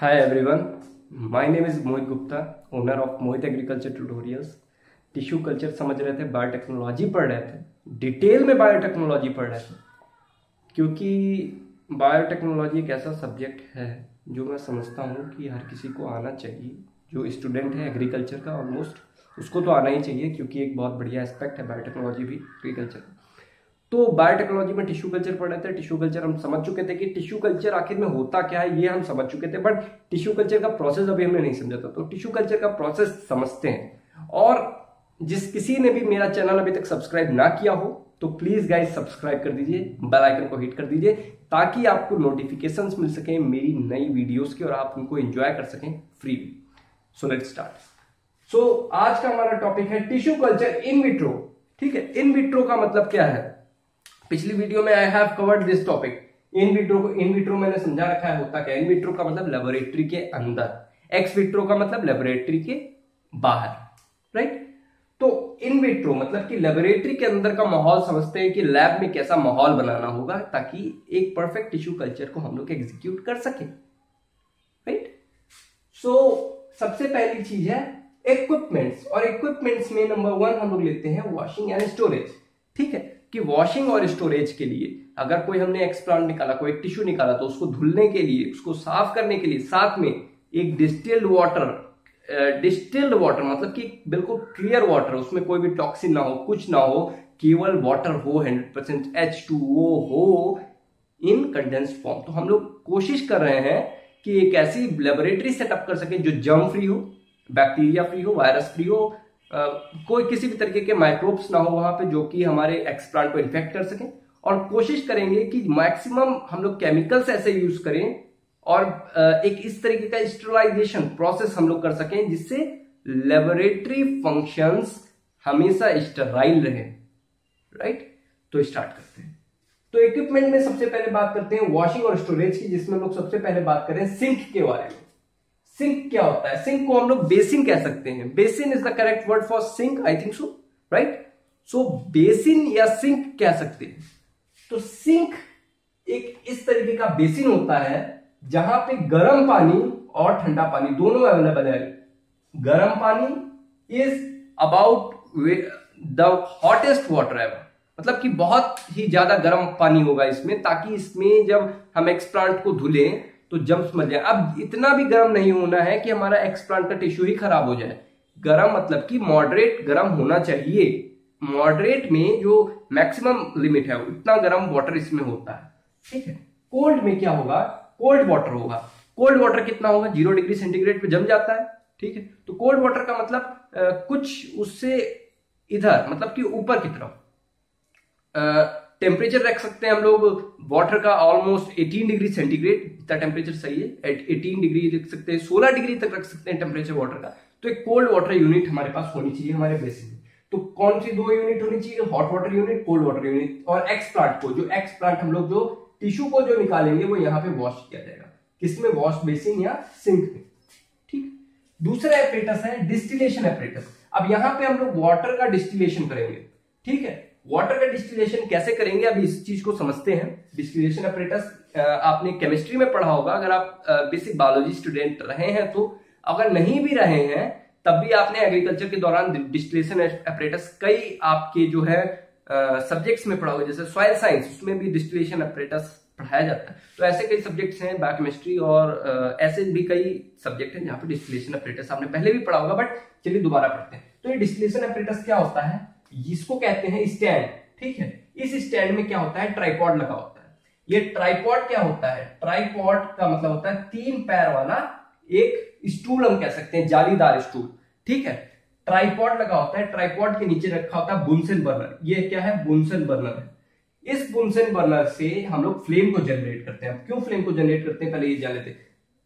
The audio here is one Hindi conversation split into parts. Hi everyone, my name is Mohit Gupta, owner of Mohit Agriculture Tutorials. Tissue culture समझ रहे थे, बायोटेक्नोलॉजी पढ़ रहे थे, डिटेल में बायोटेक्नोलॉजी पढ़ रहे थे, क्योंकि बायोटेक्नोलॉजी एक ऐसा सब्जेक्ट है जो मैं समझता हूँ कि हर किसी को आना चाहिए। जो स्टूडेंट है एग्रीकल्चर का ऑलमोस्ट उसको तो आना ही चाहिए, क्योंकि एक बहुत बढ़िया एस्पेक्ट है बायोटेक्नोलॉजी भी एग्रीकल्चर का। तो बायोटेक्नोलॉजी में टिश्यू कल्चर पढ़ रहे थे। टिश्यू कल्चर हम समझ चुके थे कि टिश्यू कल्चर आखिर में होता क्या है, ये हम समझ चुके थे, बट टिश्यू कल्चर का प्रोसेस अभी हमने नहीं समझा था। तो टिश्यू कल्चर का प्रोसेस समझते हैं। और जिस किसी ने भी मेरा चैनल अभी तक सब्सक्राइब ना किया हो तो प्लीज गाइस सब्सक्राइब कर दीजिए, बेल आइकन को हिट कर दीजिए, ताकि आपको नोटिफिकेशंस मिल सकें मेरी नई वीडियोस के और आप उनको एंजॉय कर सकें free. So let's start. So आज का हमारा टॉपिक है टिश्यू कल्चर इन विट्रो। ठीक है, इन विट्रो का मतलब क्या है? पिछली वीडियो में I have covered this topic. In vitro मैंने समझा रखा है होता क्या। इन विट्रो का मतलब लेबोरेटरी के अंदर, एक्स विट्रो का मतलब लेबोरेटरी के बाहर, राइट। तो इन विट्रो मतलब कि लेबोरेटरी के अंदर का माहौल समझते हैं कि लैब में कैसा माहौल बनाना होगा ताकि एक परफेक्ट टिश्यू कल्चर को हम लोग एग्जीक्यूट कर सकें, राइट। सो सबसे पहली चीज है इक्विपमेंट्स, और इक्विपमेंट्स में नंबर वन हम लोग लेते हैं वॉशिंग एंड स्टोरेज। ठीक है कि वॉशिंग और स्टोरेज के लिए अगर कोई हमने एक्सप्लांट निकाला, कोई टिश्यू निकाला, तो उसको धुलने के लिए, उसको साफ करने के लिए साथ में एक डिस्टिल्ड वाटर मतलब कि बिल्कुल क्लियर वाटर, उसमें कोई भी टॉक्सिन ना हो, कुछ ना हो, केवल वाटर हो, 100% H2O हो इन कंडेंस्ड फॉर्म। तो हम लोग कोशिश कर रहे हैं कि एक ऐसी लेबोरेटरी सेटअप कर सके जो जर्म फ्री हो, बैक्टीरिया फ्री हो, वायरस फ्री हो, कोई किसी भी तरीके के माइक्रोब्स ना हो वहां पे जो कि हमारे एक्सप्लांट को इन्फेक्ट कर सकें। और कोशिश करेंगे कि मैक्सिमम हम लोग केमिकल्स ऐसे यूज करें और एक इस तरीके का स्टरलाइजेशन प्रोसेस हम लोग कर सकें जिससे लेबोरेटरी फंक्शंस हमेशा स्टराइल रहे, राइट। तो स्टार्ट करते हैं। तो इक्विपमेंट में सबसे पहले बात करते हैं वॉशिंग और स्टोरेज की, जिसमें हम लोग सबसे पहले बात करें सिंक के बारे में। सिंक क्या होता है? सिंक को हम लोग बेसिन कह सकते हैं। Basin is the correct word for sink, I think so, right. So basin या सिंक कह सकते हैं। तो सिंक एक इस तरीके का बेसिन होता है जहां पे गर्म पानी और ठंडा पानी दोनों अवेलेबल है। गर्म पानी is about the hottest water ever, मतलब कि बहुत ही ज्यादा गर्म पानी होगा इसमें, ताकि इसमें जब हम एक्सप्लांट को धुले तो जम्स मर जाए। अब इतना भी गर्म नहीं होना है कि हमारा एक्सप्लांट का टिश्यू ही खराब हो जाए। गर्म मतलब कि मॉडरेट गर्म होना चाहिए। मॉडरेट में जो मैक्सिमम लिमिट है उतना गर्म वाटर इसमें होता है, ठीक है। कोल्ड में क्या होगा? कोल्ड वाटर होगा। कोल्ड वाटर कितना होगा? 0 डिग्री सेंटीग्रेड पे जम जाता है, ठीक है। तो कोल्ड वाटर का मतलब कुछ उससे इधर, मतलब कि ऊपर की तरफ टेम्परेचर रख सकते हैं हम लोग वाटर का ऑलमोस्ट 18 डिग्री सेंटीग्रेड इतना टेम्परेचर सही है, 18 डिग्री रख सकते हैं, 16 डिग्री तक रख सकते हैं टेम्परेचर वाटर का। तो एक कोल्ड वाटर यूनिट हमारे पास होनी चाहिए हमारे बेसिन में। तो कौन सी दो यूनिट होनी चाहिए? Hot water unit, cold water unit. और एक्सप्लांट को, जो एक्सप्लांट हम लोग जो टिश्यू को जो निकालेंगे वो यहाँ पे वॉश किया जाएगा। किसमें? वॉश बेसिन या सिंक में, ठीक। दूसरा एपरेटस है डिस्टिलेशन एपरेटस। अब यहाँ पे हम लोग वाटर का डिस्टिलेशन करेंगे, ठीक है। वाटर का डिस्टिलेशन कैसे करेंगे, अभी इस चीज को समझते हैं। डिस्टिलेशन अपरेटस आपने केमिस्ट्री में पढ़ा होगा, अगर आप बेसिक बायोलॉजी स्टूडेंट रहे हैं तो, अगर नहीं भी रहे हैं तब भी आपने एग्रीकल्चर के दौरान डिस्टिलेशन अपरेटस कई आपके जो है सब्जेक्ट्स में पढ़ा होगा, जैसे सॉइल साइंस, उसमें भी डिस्टिलेशन अपरेटस पढ़ाया जाता है। तो ऐसे कई सब्जेक्ट्स हैं, बायोकेमिस्ट्री और ऐसे भी कई सब्जेक्ट हैं जहाँ पे डिस्टिलेशन अपरेटस आपने पहले भी पढ़ा होगा, बट चलिए दोबारा पढ़ते हैं। तो ये डिस्टिलेशन अपरेटस क्या होता है? इसको कहते हैं स्टैंड, ठीक है। इस स्टैंड में क्या होता है? ट्राइपॉड लगा होता है। ये ट्राइपॉड क्या होता है? ट्राइपॉड का मतलब होता है 3 पैर वाला एक स्टूल, हम कह सकते हैं जालीदार स्टूल, ठीक है। ट्राइपॉड लगा होता है, ट्राइपॉड के नीचे रखा होता है बुनसेन बर्नर। ये क्या है? बुनसेन बर्नर है। इस बुनसेन बर्नर से हम लोग फ्लेम को जनरेट करते हैं। क्यों फ्लेम को जनरेट करते हैं पहले ये जान लेते हैं।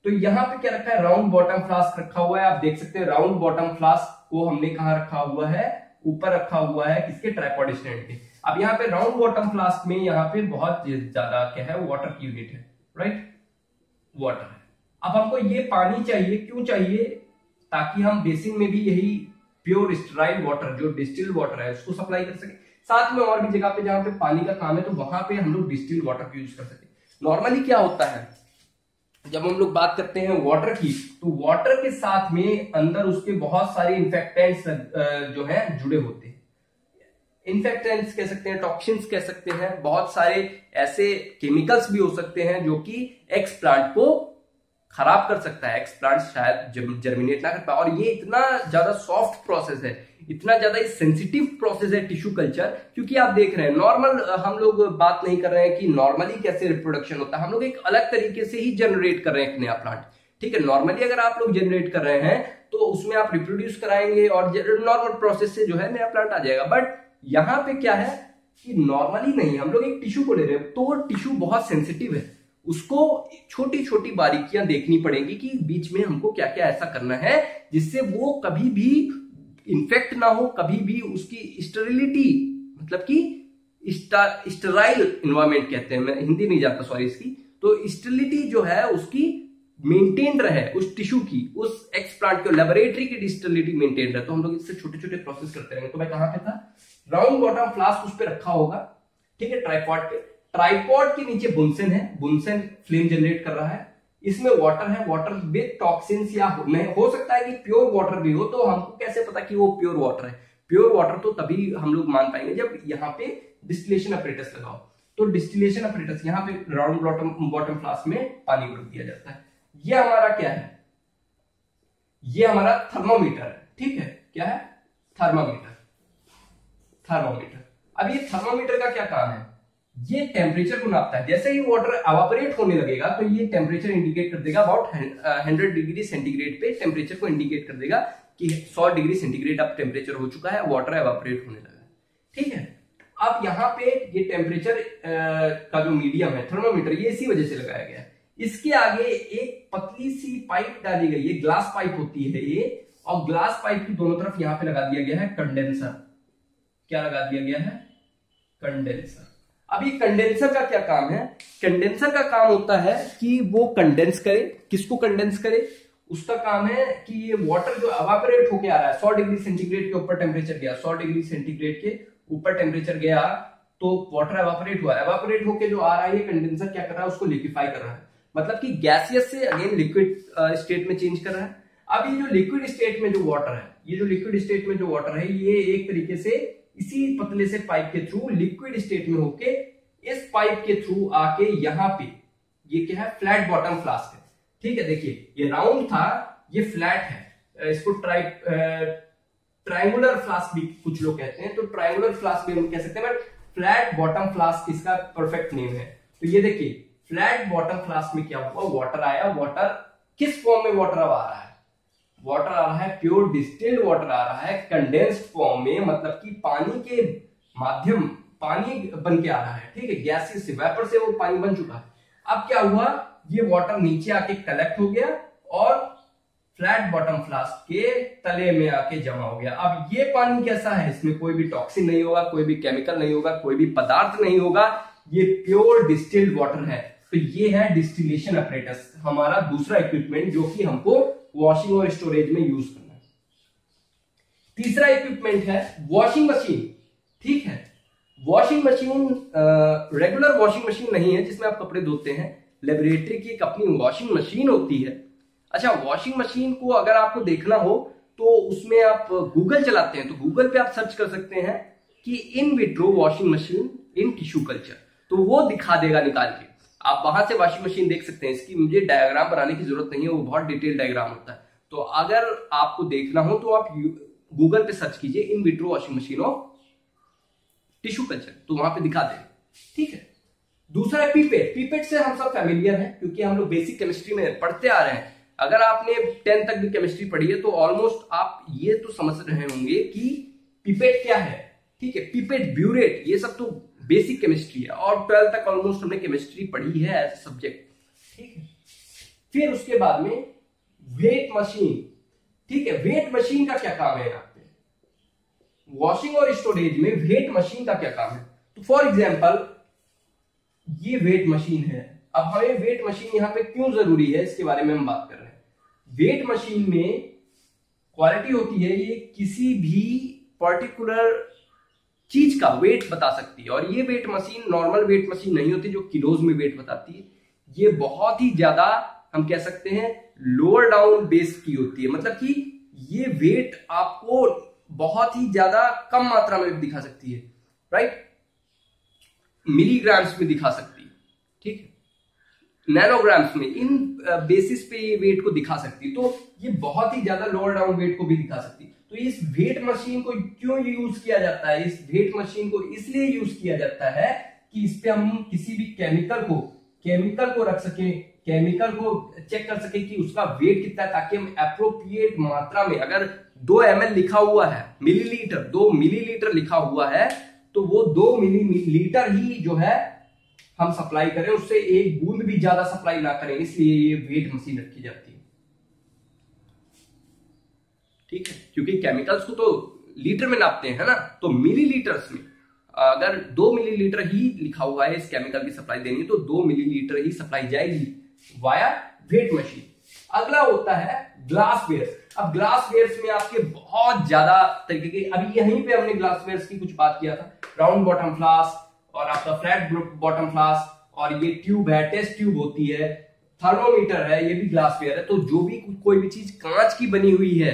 तो यहाँ पे क्या रखा है? राउंड बॉटम फ्लास्क रखा हुआ है। आप देख सकते हैं राउंड बॉटम फ्लास्क को हमने कहा रखा हुआ है? ऊपर रखा हुआ है, किसके? ट्राइपॉड स्टैंड के। अब यहाँ पे राउंड बॉटम फ्लास्क में यहाँ पे बहुत ज्यादा क्या है? वाटर की यूनिट है, राइट, वाटर है। अब हमको ये पानी चाहिए, क्यों चाहिए? ताकि हम बेसिन में भी यही प्योर स्टराइल वाटर जो डिस्टिल वाटर है उसको सप्लाई कर सके, साथ में और भी जगह पे जहां पे पानी का काम है तो वहां पे हम लोग डिस्टिल वाटर यूज कर सके। नॉर्मली क्या होता है? जब हम लोग बात करते हैं वाटर की, तो वाटर के साथ में अंदर उसके बहुत सारे इन्फेक्टेंट्स जो है जुड़े होते हैं। इन्फेक्टेंट्स कह सकते हैं, टॉक्सिन्स कह सकते हैं, बहुत सारे ऐसे केमिकल्स भी हो सकते हैं जो कि एक्सप्लांट को खराब कर सकता है। एक्सप्लांट शायद जर्मिनेट ना कर पाए। और ये इतना ज्यादा सॉफ्ट प्रोसेस है, इतना ज्यादा सेंसिटिव प्रोसेस है टिश्यू कल्चर, क्योंकि आप देख रहे हैं नॉर्मल हम लोग बात नहीं कर रहे हैं कि नॉर्मली कैसे रिप्रोडक्शन होता है, हम लोग एक अलग तरीके से ही जनरेट कर रहे हैं एक नया प्लांट। ठीक है, नॉर्मली अगर आप लोग जनरेट कर रहे हैं तो उसमें आप रिप्रोड्यूस कराएंगे और नॉर्मल प्रोसेस से जो है नया प्लांट आ जाएगा। बट यहाँ पे क्या है कि नॉर्मली नहीं, हम लोग एक टिश्यू को ले रहे हैं तो टिश्यू बहुत सेंसिटिव है, उसको छोटी छोटी बारीकियां देखनी पड़ेंगी कि बीच में हमको क्या क्या ऐसा करना है जिससे वो कभी भी इन्फेक्ट ना हो, कभी भी उसकी स्टेरिलिटी, मतलब कि स्टेराइल एनवायरमेंट कहते हैं, मैं हिंदी नहीं जानता सॉरी इसकी, तो स्टेरिलिटी जो है उसकी मेंटेन रहे, उस टिश्यू की, उस एक्सप्लांट के लेबोरेटरी की स्टेरिलिटी मेंटेन रहे। तो हम लोग इससे छोटे छोटे प्रोसेस करते रहेंगे। तो मैं कहां पे था, राउंड बॉटम फ्लास्क उस पर रखा होगा, ठीक है, ट्राइपॉड पे। ट्राइपॉड के नीचे बुनसेन है, बुनसेन फ्लेम जनरेट कर रहा है, इसमें वाटर है, वाटर विद टॉक्सिन्स या हो सकता है कि प्योर वाटर भी हो। तो हमको कैसे पता कि वो प्योर वाटर है? प्योर वाटर तो तभी हम लोग मान पाएंगे जब यहाँ पे डिस्टिलेशन अपरेटस लगाओ। तो डिस्टिलेशन अपरेटस यहाँ पे राउंड बॉटम फ्लास्क में पानी भर दिया जाता है। ये हमारा क्या है, ये हमारा थर्मोमीटर है, ठीक है, क्या है, थर्मोमीटर। थर्मोमीटर, अब ये थर्मोमीटर का क्या काम है, ये टेम्परेचर को नापता है। जैसे ही वाटर एवापोरेट होने लगेगा तो ये टेम्परेचर इंडिकेट कर देगा, अबाउट 100 डिग्री सेंटीग्रेड पे टेम्परेचर को इंडिकेट कर देगा कि 100 डिग्री सेंटीग्रेड अब टेम्परेचर हो चुका है, वाटर एवापोरेट होने लगा, ठीक है। अब यहाँ पे ये टेम्परेचर का जो मीडियम है थर्मोमीटर, ये इसी वजह से लगाया गया है। इसके आगे एक पतली सी पाइप डाली गई है, ग्लास पाइप होती है ये, और ग्लास पाइप की दोनों तरफ यहाँ पे लगा दिया गया है कंडेंसर। क्या लगा दिया गया है, कंडेंसर। अभी कंडेंसर का क्या काम है, कंडेंसर का काम होता है कि वो कंडेंस करे। किसको कंडेंस करे, उसका काम है कि ये वाटर जो एवापोरेट होके आ रहा है, 100 डिग्री सेंटीग्रेड के ऊपर टेम्परेचर गया, 100 डिग्री सेंटीग्रेड के ऊपर टेम्परेचर गया तो वाटर एवापोरेट हुआ, एवापोरेट होके जो आ रहा है ये कंडेंसर क्या कर रहा है, उसको लिक्विफाई कर रहा है, मतलब कि गैसियस से अगेन लिक्विड स्टेट में चेंज कर रहा है। अब ये जो लिक्विड स्टेट में जो वाटर है, ये जो लिक्विड स्टेट में जो वाटर है, ये एक तरीके से इसी पतले से पाइप के थ्रू लिक्विड स्टेट में होके इस पाइप के थ्रू आके यहाँ पे, ये क्या है, फ्लैट बॉटम फ्लास्क है, ठीक है। देखिए ये राउंड था, ये फ्लैट है, इसको ट्रायंगुलर फ्लास्क भी कुछ लोग कहते हैं, तो ट्रायंगुलर फ्लास्क भी हम कह सकते हैं, बट फ्लैट बॉटम फ्लास्क इसका परफेक्ट नेम है। तो ये देखिए फ्लैट बॉटम फ्लास्क में क्या हुआ, वाटर आया, वाटर किस फॉर्म में वाटर अब आ रहा है, वाटर आ रहा है प्योर डिस्टिल्ड वाटर आ रहा है कंडेंस्ड फॉर्म में, मतलब कि पानी के माध्यम पानी बन के आ रहा है, ठीक है, गैस से वेपर से वो पानी बन चुका है। अब क्या हुआ, ये वाटर नीचे आके कलेक्ट हो गया और फ्लैट बॉटम फ्लास्क के तले में आके जमा हो गया। अब ये पानी कैसा है, इसमें कोई भी टॉक्सिन नहीं होगा, कोई भी केमिकल नहीं होगा, कोई भी पदार्थ नहीं होगा, ये प्योर डिस्टिल्ड वाटर है। तो ये है डिस्टिलेशन अपरेटस, हमारा दूसरा इक्विपमेंट जो कि हमको वॉशिंग और स्टोरेज में यूज करना है। तीसरा इक्विपमेंट है वॉशिंग मशीन, ठीक है। Washing machine regular washing machine नहीं है जिसमें आप कपड़े धोते हैं, लेबोरेटरी की एक अपनी वॉशिंग मशीन होती है। अच्छा, वॉशिंग मशीन को अगर आपको देखना हो तो उसमें आप गूगल चलाते हैं तो गूगल पे आप सर्च कर सकते हैं कि in vitro washing machine in tissue culture, तो वो दिखा देगा निकाल के, आप वहां से वॉशिंग मशीन देख सकते हैं। इसकी मुझे डायग्राम बनाने की जरूरत नहीं है, वो बहुत डिटेल डायग्राम होता है। तो अगर आपको देखना हो तो आप गूगल पे सर्च कीजिए in vitro washing machine of tissue culture, तो वहां पे दिखा देंगे, ठीक है। दूसरा है पीपेट। पीपेट से हम सब फैमिलियर हैं क्योंकि हम लोग बेसिक केमिस्ट्री में पढ़ते आ रहे हैं। अगर आपने 10 तक भी केमिस्ट्री पढ़ी है तो ऑलमोस्ट आप ये तो समझ रहे होंगे कि पीपेट क्या है, ठीक है। पीपेट, ब्यूरेट, ये सब तो बेसिक केमिस्ट्री है और 12 तक ऑलमोस्ट हमने केमिस्ट्री पढ़ी है एज सब्जेक्ट, ठीक है। फिर उसके बाद में वेट मशीन, ठीक है। वेट मशीन का क्या काम है, आपके वॉशिंग और स्टोरेज में वेट मशीन का क्या काम है, तो फॉर एग्जांपल ये वेट मशीन है। अब हमें वेट मशीन यहाँ पे क्यों जरूरी है, इसके बारे में हम बात कर रहे हैं। वेट मशीन में क्वालिटी होती है, ये किसी भी पर्टिकुलर चीज का वेट बता सकती है, और ये weight machine normal weight machine नहीं होती जो किलोज में वेट बताती है, ये बहुत ही ज्यादा हम कह सकते हैं लोअर डाउन बेस की होती है, मतलब कि ये वेट आपको बहुत ही ज्यादा कम मात्रा में दिखा सकती है, राइट, मिलीग्राम्स में दिखा सकती है, ठीक है, नैनोग्राम्स में, इन बेसिस पे ये वेट को दिखा सकती है। तो ये बहुत ही ज्यादा लोअर डाउन वेट को भी दिखा सकती है। तो इस वेट मशीन को क्यों यूज किया जाता है? इस वेट मशीन को इसलिए यूज किया जाता है कि इस पे हम किसी भी केमिकल को रख सके, केमिकल को चेक कर सके कि उसका वेट कितना है, ताकि हम एप्रोप्रिएट मात्रा में, अगर 2 ml लिखा हुआ है, मिलीलीटर, 2 मिलीलीटर लिखा हुआ है, तो वो 2 मिलीलीटर ही जो है हम सप्लाई करें, उससे एक बूंद भी ज्यादा सप्लाई ना करें, इसलिए ये वेट मशीन रखी जाती है, ठीक है, क्योंकि केमिकल्स को तो लीटर में नापते हैं ना, तो मिलीलीटर्स में अगर 2 मिलीलीटर ही लिखा हुआ है इस केमिकल की सप्लाई देनी है, तो 2 मिलीलीटर ही सप्लाई जाएगी वाया वेट मशीन। अगला होता है ग्लासवेयर। अब ग्लासवेयर्स में आपके बहुत ज्यादा तरीके के, अभी यहीं पे हमने ग्लासवेयर्स की कुछ बात किया था, राउंड बॉटम फ्लास्क और आपका फ्लैट बॉटम फ्लास्क, और ये ट्यूब है, टेस्ट ट्यूब होती है, थर्मोमीटर है, ये भी ग्लासवेयर है। तो जो भी कोई भी चीज कांच की बनी हुई है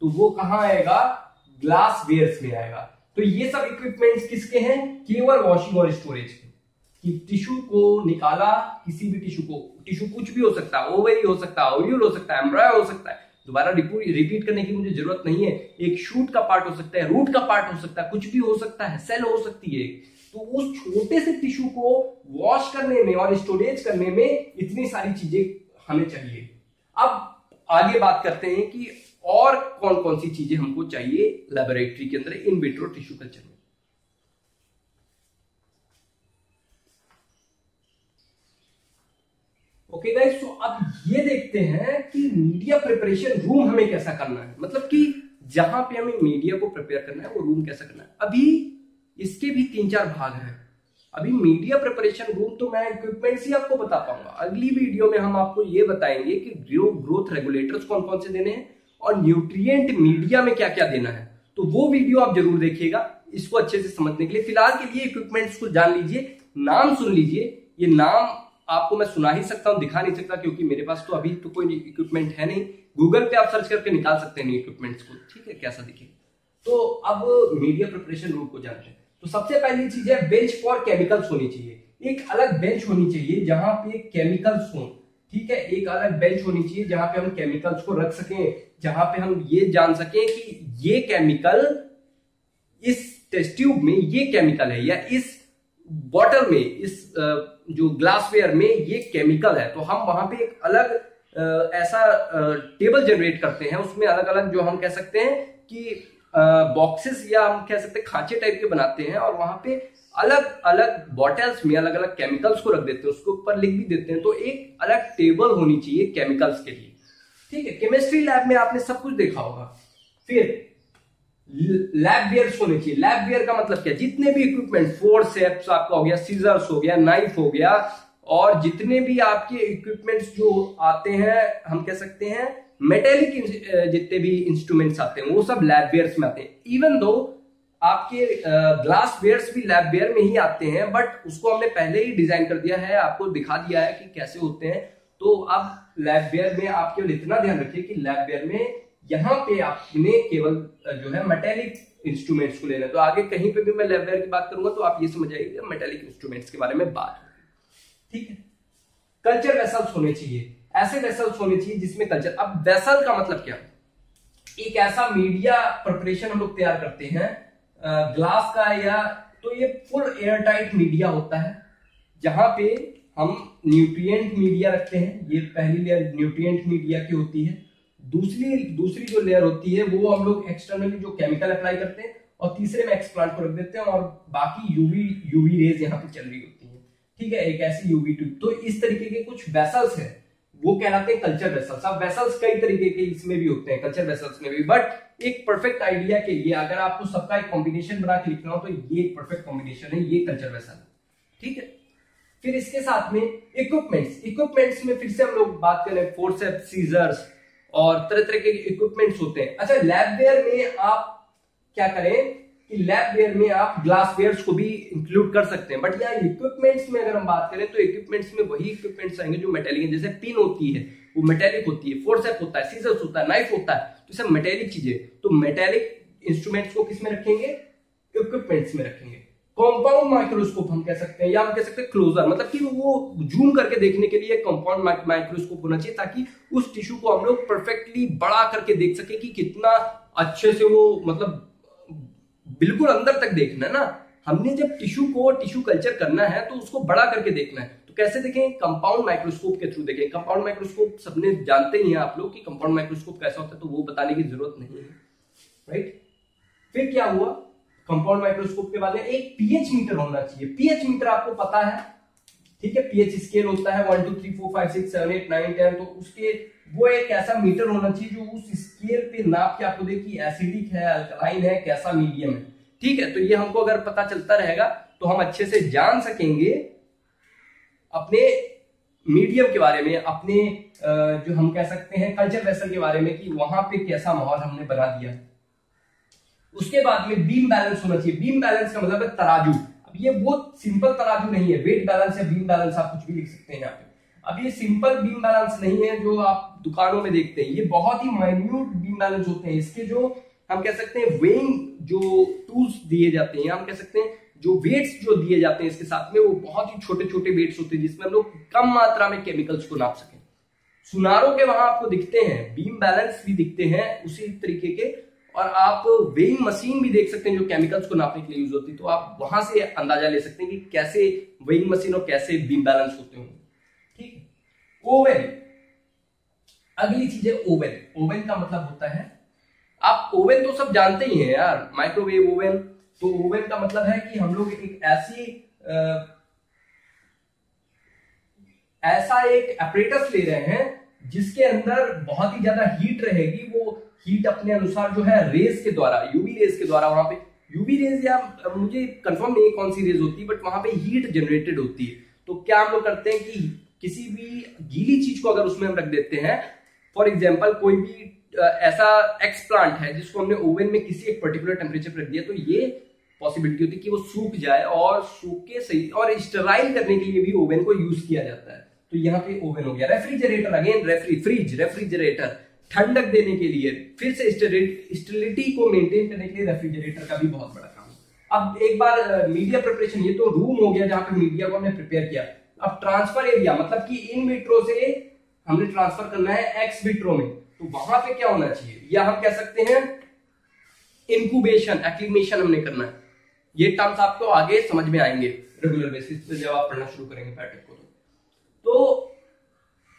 तो वो कहाँ आएगा? ग्लासवेयर्स में आएगा। तो ये सब इक्विपमेंट्स किसके हैं? केवल वॉशिंग और स्टोरेज के, कि टिश्यू को निकाला, किसी भी टिश्यू को, टिश्यू कुछ भी हो सकता है, ओवरी हो सकता है, ओव्यूल हो सकता है, एम्ब्रायो हो सकता है, दोबारा रिपीट करने की मुझे जरूरत नहीं है, एक शूट का पार्ट हो सकता है, रूट का पार्ट हो सकता है, कुछ भी हो सकता है, सेल हो सकती है। तो उस छोटे से टिश्यू को वॉश करने में और स्टोरेज करने में इतनी सारी चीजें हमें चाहिए। अब आगे बात करते हैं कि और कौन कौन सी चीजें हमको चाहिए लेबोरेटरी के अंदर, इन विट्रो टिश्यू कल्चर में। ओके गाइस, तो अब ये देखते हैं कि मीडिया प्रिपरेशन रूम हमें कैसा करना है, मतलब कि जहां पे हमें मीडिया को प्रिपेयर करना है वो रूम कैसा करना है। अभी इसके भी 3-4 भाग हैं। अभी मीडिया प्रिपरेशन रूम तो मैं इक्विपमेंट्स ही आपको बता पाऊंगा, अगली वीडियो में हम आपको ये बताएंगे कि ग्रोथ रेगुलेटर्स कौन कौन से देने हैं और न्यूट्रिएंट मीडिया में क्या क्या देना है। तो वो वीडियो आप जरूर देखिएगा इसको अच्छे से समझने के लिए। फिलहाल के लिए इक्विपमेंट्स को जान लीजिए, नाम सुन लीजिए, ये नाम आपको मैं सुना ही सकता हूं, दिखा नहीं सकता क्योंकि मेरे पास तो अभी तो कोई इक्विपमेंट है नहीं। गूगल पे आप सर्च करके निकाल सकते हैं इक्विपमेंट्स को, ठीक है, कैसा दिखेगा। तो अब मीडिया प्रिपरेशन रूल को जानते हैं। तो सबसे पहली चीज है बेंच फॉर केमिकल्स होनी चाहिए, एक अलग बेंच होनी चाहिए जहां पे केमिकल्स हो, ठीक है, एक अलग बेंच होनी चाहिए जहां पे हम केमिकल्स को रख सकें, जहां पे हम ये जान सकें कि ये केमिकल इस टेस्ट ट्यूब में ये केमिकल है, या इस बॉटल में, इस जो ग्लासवेयर में ये केमिकल है। तो हम वहां पे एक अलग ऐसा टेबल जनरेट करते हैं, उसमें अलग अलग जो हम कह सकते हैं कि बॉक्सेस या हम कह सकते हैं खांचे टाइप के बनाते हैं, और वहां पे अलग अलग बॉटल्स में अलग अलग केमिकल्स को रख देते हैं, उसके ऊपर लिख भी देते हैं। तो एक अलग टेबल होनी चाहिए केमिकल्स के लिए, ठीक है। केमिस्ट्री लैब में आपने सब कुछ देखा होगा। फिर लैब वेयर्स होने चाहिए। लैब वेयर का मतलब क्या? जितने भी इक्विपमेंट, फोर्सेप्स आपका हो गया, सीजर्स हो गया, नाइफ हो गया, और जितने भी आपके इक्विपमेंट्स जो आते हैं, हम कह सकते हैं मेटेलिक जितने भी इंस्ट्रूमेंट्स आते हैं वो सब लैब वेयर्स में आते हैं। इवन दो आपके ग्लास वेयर्स भी लैब वेयर में ही आते हैं, बट उसको हमने पहले ही डिजाइन कर दिया है, आपको दिखा दिया है कि कैसे होते हैं। तो अब लैब वेयर में आप केवल इतना ध्यान रखिए कि लैब वेयर में यहाँ पे आपने केवल जो है मेटेलिक इंस्ट्रूमेंट्स को लेना है। तो आगे कहीं पे भी मैं लैब वेयर की बात करूंगा तो आप ये समझ आइएगा मेटेलिक इंस्ट्रूमेंट्स के बारे में बात, ठीक है। कल्चर वेसल्स होने चाहिए, ऐसे वेसल्स होने चाहिए जिसमें कल्चर। अब वेसल का मतलब क्या? एक ऐसा मीडिया प्रिपरेशन हम लोग तैयार करते हैं ग्लास का, या तो ये फुल एयर टाइट मीडिया होता है जहां पे हम न्यूट्रिएंट मीडिया रखते हैं। ये पहली लेयर न्यूट्रिएंट मीडिया की होती है, दूसरी जो लेयर होती है वो हम लोग एक्सटर्नली जो केमिकल अप्लाई करते हैं, और तीसरे में एक्सप्लांट को रख देते हैं, और बाकी यूवी रेज यहाँ पे चल रही होती है, ठीक है, एक ऐसी यूवी ट्यूब। तो इस तरीके के कुछ वेसल्स हैं, वो कहलाते हैं कल्चर वेसल्स। अब वेसल्स कई तरीके के इसमें भी होते हैं, कल्चर वेसल्स में भी, बट एक परफेक्ट आइडिया के लिए अगर आपको सबका एक कॉम्बिनेशन बना के लिखना हो तो ये एक परफेक्ट कॉम्बिनेशन है, ये कल्चर वेसल, ठीक है। फिर इसके साथ में इक्विपमेंट्स में फिर से हम लोग बात करें फोर्सेप्स, सीजर्स और तरह तरह के इक्विपमेंट्स होते हैं। अच्छा, लैब वेयर में आप क्या करें कि लैब वेयर में आप ग्लासवेयर्स को भी इंक्लूड कर सकते हैं। बट यहाँ इक्विपमेंट्स में अगर हम बात करें तो इक्विपमेंट्स में वही इक्विपमेंट्स आएंगे जो मेटेलिक है। जैसे पिन होती है वो मेटेलिक होती है, फोर्सेप होता है, सीजर्स होता है, नाइफ होता है, तो सब मेटेलिक चीजें। तो मेटेलिक इंस्ट्रूमेंट्स को किसमें रखेंगे? इक्विपमेंट्स में रखेंगे। कंपाउंड माइक्रोस्कोप हम कह सकते हैं, या हम कह सकते हैं क्लोजर, मतलब कि वो जूम करके देखने के लिए कंपाउंड माइक्रोस्कोप होना चाहिए ताकि उस टिश्यू को हम लोग परफेक्टली बड़ा करके देख सके कि कितना अच्छे से वो, मतलब बिल्कुल अंदर तक देखना है ना। हमने जब टिश्यू को टिश्यू कल्चर करना है तो उसको बड़ा करके देखना है, तो कैसे देखें? कंपाउंड माइक्रोस्कोप के थ्रू देखें। कंपाउंड माइक्रोस्कोप सबने जानते ही हैं आप लोग कि कंपाउंड माइक्रोस्कोप कैसा होता है, तो वो बताने की जरूरत नहीं है, राइट। फिर क्या हुआ कंपाउंड माइक्रोस्कोप के बाद? एक पीएच मीटर होना चाहिए। पीएच मीटर आपको पता है, ठीक है, पीएच स्केल होता है 1 2 3 4 5 6 7 8 9 10, तो उसके वो एक ऐसा मीटर होना चाहिए जो उस स्केल पे नाप के आपको दे कि एसिडिक है, अल्कलाइन है, कैसा मीडियम है, ठीक है। तो ये हमको अगर पता चलता रहेगा तो हम अच्छे से जान सकेंगे अपने मीडियम के बारे में, अपने जो हम कह सकते हैं कल्चर वेसल के बारे में कि वहां पे कैसा माहौल हमने बना दिया। उसके बाद में बीम बैलेंस होना चाहिए। बीम बैलेंस का मतलब है तराजू। अब ये बहुत सिंपल तराजू नहीं है, वेट बैलेंस या बीम बैलेंस आप कुछ भी लिख सकते हैं यहाँ पे। अब ये सिंपल बीम बैलेंस नहीं है जो आप दुकानों में देखते हैं, ये बहुत ही माइन्यूट बीम बैलेंस होते हैं। इसके जो हम कह सकते हैं वेइंग जो टूल्स दिए जाते हैं, हम कह सकते हैं जो वेट्स जो दिए जाते हैं इसके साथ में, वो बहुत ही छोटे छोटे वेट्स होते हैं जिसमें हम लोग कम मात्रा में केमिकल्स को नाप सकें। सुनारों के वहां आपको दिखते हैं, बीम बैलेंस भी दिखते हैं उसी तरीके के, और आप वेइंग मशीन भी देख सकते हैं जो केमिकल्स को नापने के लिए यूज होती है। तो आप वहां से अंदाजा ले सकते हैं कि कैसे वेइंग मशीन और कैसे बीम बैलेंस होते होंगे, ठीक है। ओवन, अगली चीज है ओवन। ओवन का मतलब होता है, आप ओवन तो सब जानते ही हैं यार, माइक्रोवेव ओवन। तो ओवन का मतलब है कि हम लोग एक ऐसा एक अपरेटस ले रहे हैं जिसके अंदर बहुत ही ज्यादा हीट रहेगी। वो हीट अपने अनुसार जो है रेज के द्वारा, यूवी रेज के द्वारा, वहां पे यूवी रेज या मुझे कंफर्म नहीं कौन सी रेज होती है, बट वहां पे हीट जनरेटेड होती है। तो क्या हम लोग करते हैं कि किसी भी गीली चीज को अगर उसमें हम रख देते हैं, फॉर एग्जाम्पल कोई भी ऐसा एक्सप्लांट है जिसको हमने ओवन में किसी एक पर्टिकुलर टेम्परेचर पर रख दिया, तो ये पॉसिबिलिटी होती है कि वो सूख जाए, और सूखे सही और स्टराइल करने के लिए भी ओवन को यूज किया जाता है। तो यहाँ पे ओवन हो गया। रेफ्रिजरेटर, अगेन फ्रिज, रेफ्रिजरेटर ठंडक देने के लिए, फिर से स्टेरिलिटी को मेंटेन करने के लिए रेफ्रिजरेटर का भी बहुत बड़ा काम है। अब एक बार मीडिया प्रिपरेशन, ये तो रूम हो गया जहां पर मीडिया को हमने प्रिपेयर किया। अब ट्रांसफर एरिया, मतलब कि इन विट्रो से हमने ट्रांसफर करना है एक्स विट्रो में, तो वहां पे क्या होना चाहिए, या हम कह सकते हैं इंक्यूबेशन, एक्लिमेशन हमने करना है। ये टर्म्स आपको आगे समझ में आएंगे रेगुलर बेसिस पे जब आप पढ़ना शुरू करेंगे पैटर्न को। तो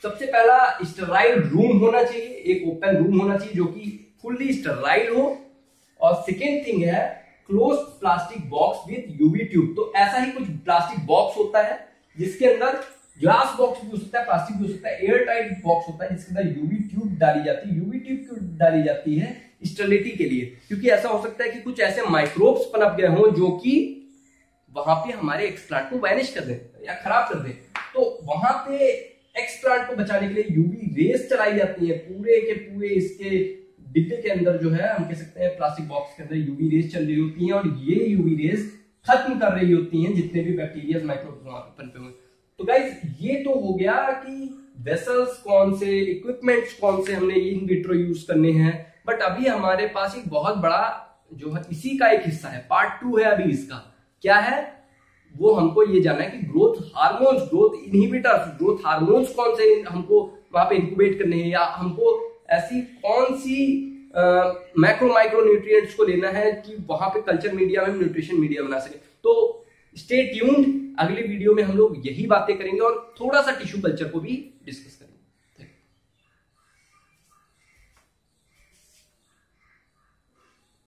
सबसे पहला स्टराइल रूम होना चाहिए, एक ओपन रूम होना चाहिए जो कि फुल्ली स्टराइल हो। और सेकेंड थिंग है close plastic box with UV tube. तो ऐसा ही कुछ प्लास्टिक बॉक्स होता है जिसके अंदर ग्लास बॉक्स भी हो सकता है, प्लास्टिक भी हो सकता है, एयर टाइट बॉक्स होता है जिसके अंदर यूवी ट्यूब डाली जाती है। यूवी ट्यूब क्यों डाली जाती है? स्टेरिलिटी के लिए, क्योंकि ऐसा हो सकता है कि कुछ ऐसे माइक्रोब्स पनप गए हों जो कि वहां पे हमारे एक्सप्लांट को वैनिश कर दें या खराब कर दें। तो वहां पे एक्सप्लांट को बचाने के लिए यूवी रेस चलाई जाती है, पूरे के पूरे इसके डिब्बे के अंदर जो है, हम कह सकते हैं प्लास्टिक बॉक्स के अंदर यूवी रेस चल रही होती है, और ये यूवी रेस खत्म कर रही होती हैं जितने भी बैक्टीरिया माइक्रोब्स। तो गाइज ये तो हो गया कि वेसल्स कौन से, इक्विपमेंट्स कौन से हमने इन विट्रो यूज करने हैं। बट अभी हमारे पास एक बहुत बड़ा जो है इसी का एक हिस्सा है, पार्ट 2 है अभी इसका, क्या है वो हमको ये जानना है कि growth hormones, growth inhibitors, growth hormones कौन से हमको वहां पे इंक्यूबेट करने हैं, या हमको ऐसी कौन सी माइक्रोन्यूट्रिएंट्स को लेना है कि वहां पे कल्चर मीडिया में न्यूट्रिशन मीडिया बना सके। तो स्टे ट्यून्ड, अगले वीडियो में हम लोग यही बातें करेंगे और थोड़ा सा टिश्यू कल्चर को भी डिस्कस